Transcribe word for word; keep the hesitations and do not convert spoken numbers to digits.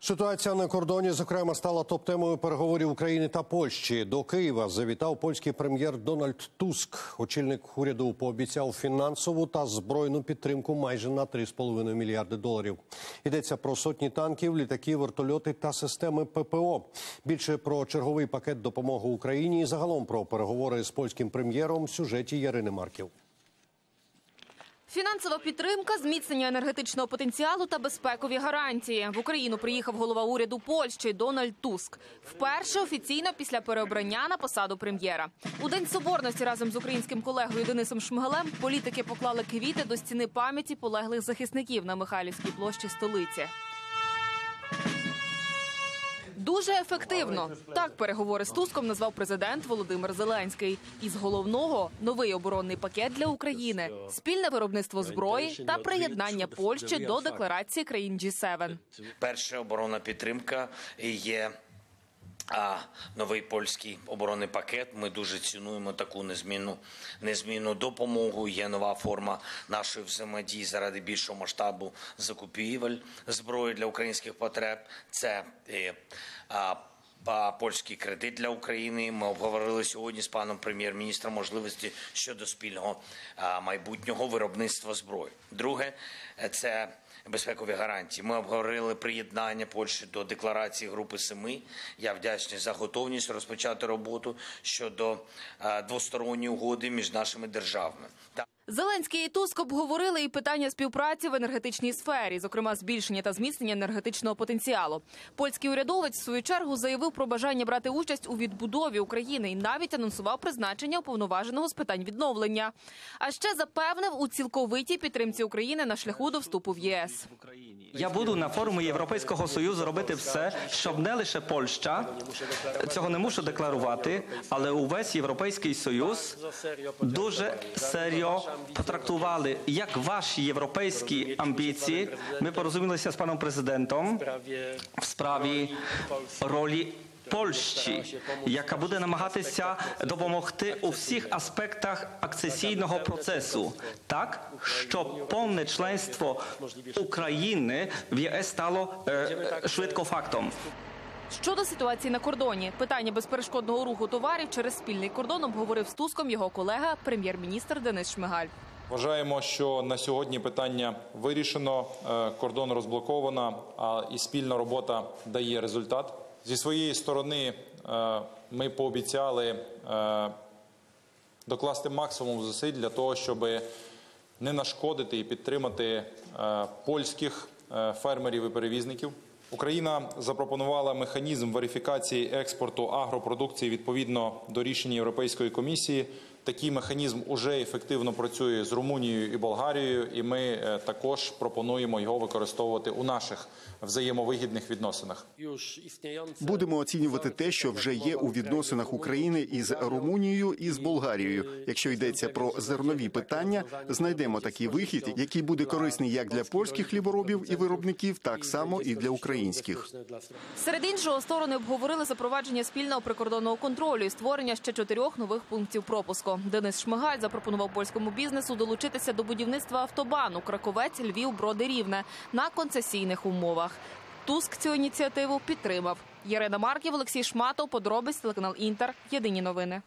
Ситуація на кордоні, зокрема, стала топ-темою переговорів України та Польщі. До Києва завітав польський прем'єр Дональд Туск. Очільник уряду пообіцяв фінансову та збройну підтримку майже на три з половиною мільярди доларів. Йдеться про сотні танків, літаки, вертольоти та системи ППО. Більше про черговий пакет допомоги Україні і загалом про переговори з польським прем'єром в сюжеті Ярини Марків. Фінансова підтримка, зміцнення енергетичного потенціалу та безпекові гарантії. В Україну приїхав голова уряду Польщі Дональд Туск. Вперше офіційно після переобрання на посаду прем'єра. У День Соборності разом з українським колегою Денисом Шмигалем політики поклали квіти до стіни пам'яті полеглих захисників на Михайлівській площі столиці. Дуже ефективно. Так переговори з Туском назвав президент Володимир Зеленський. Із головного – новий оборонний пакет для України, спільне виробництво зброї та приєднання Польщі до декларації країн джі сім. Перша оборонна підтримка є а новий польський оборонний пакет. Ми дуже цінуємо таку незмінну, незмінну допомогу. Є нова форма нашої взаємодії заради більшого масштабу закупівель зброї для українських потреб. Це е, а, а, польський кредит для України. Ми обговорили сьогодні з паном прем'єр-міністром можливості щодо спільного а, майбутнього виробництва зброї. Друге, це безпекові гарантії. Ми обговорили приєднання Польщі до декларації групи семи. Я вдячний за готовність розпочати роботу щодо двосторонньої угоди між нашими державами. Зеленський і Туск обговорили і питання співпраці в енергетичній сфері, зокрема збільшення та зміцнення енергетичного потенціалу. Польський урядовець, в свою чергу, заявив про бажання брати участь у відбудові України і навіть анонсував призначення уповноваженого з питань відновлення. А ще запевнив у цілковитій підтримці України на шляху до вступу в ЄС. Я буду на форумі Європейського Союзу робити все, щоб не лише Польща, цього не мушу декларувати, але увесь Європейський Союз дуже серйозно потрактували, як ваші європейські амбіції. Ми порозумілися з паном президентом в справі ролі Польщі, яка буде намагатися допомогти у всіх аспектах акцесійного процесу, так, щоб повне членство України в ЄС стало е, швидко фактом. Щодо ситуації на кордоні, питання безперешкодного руху товарів через спільний кордон обговорив з Туском його колега, прем'єр-міністр Денис Шмигаль. Вважаємо, що на сьогодні питання вирішено, кордон розблоковано, а і спільна робота дає результат. Зі своєї сторони ми пообіцяли докласти максимум зусиль для того, щоб не нашкодити і підтримати польських фермерів і перевізників. Україна запропонувала механізм верифікації експорту агропродукції відповідно до рішення Європейської комісії. Такий механізм уже ефективно працює з Румунією і Болгарією, і ми також пропонуємо його використовувати у наших взаємовигідних відносинах. Будемо оцінювати те, що вже є у відносинах України із Румунією і з Болгарією. Якщо йдеться про зернові питання, знайдемо такий вихід, який буде корисний як для польських хліборобів і виробників, так само і для українських. Серед іншого, сторони обговорили запровадження спільного прикордонного контролю і створення ще чотирьох нових пунктів пропуску. Денис Шмигаль запропонував польському бізнесу долучитися до будівництва автобану Краковець, Львів, Броди, Рівне на концесійних умовах. Туск цю ініціативу підтримав. Ярина Марків, Олексій Шматов, подробиці, телеканал Інтер, Єдині Новини.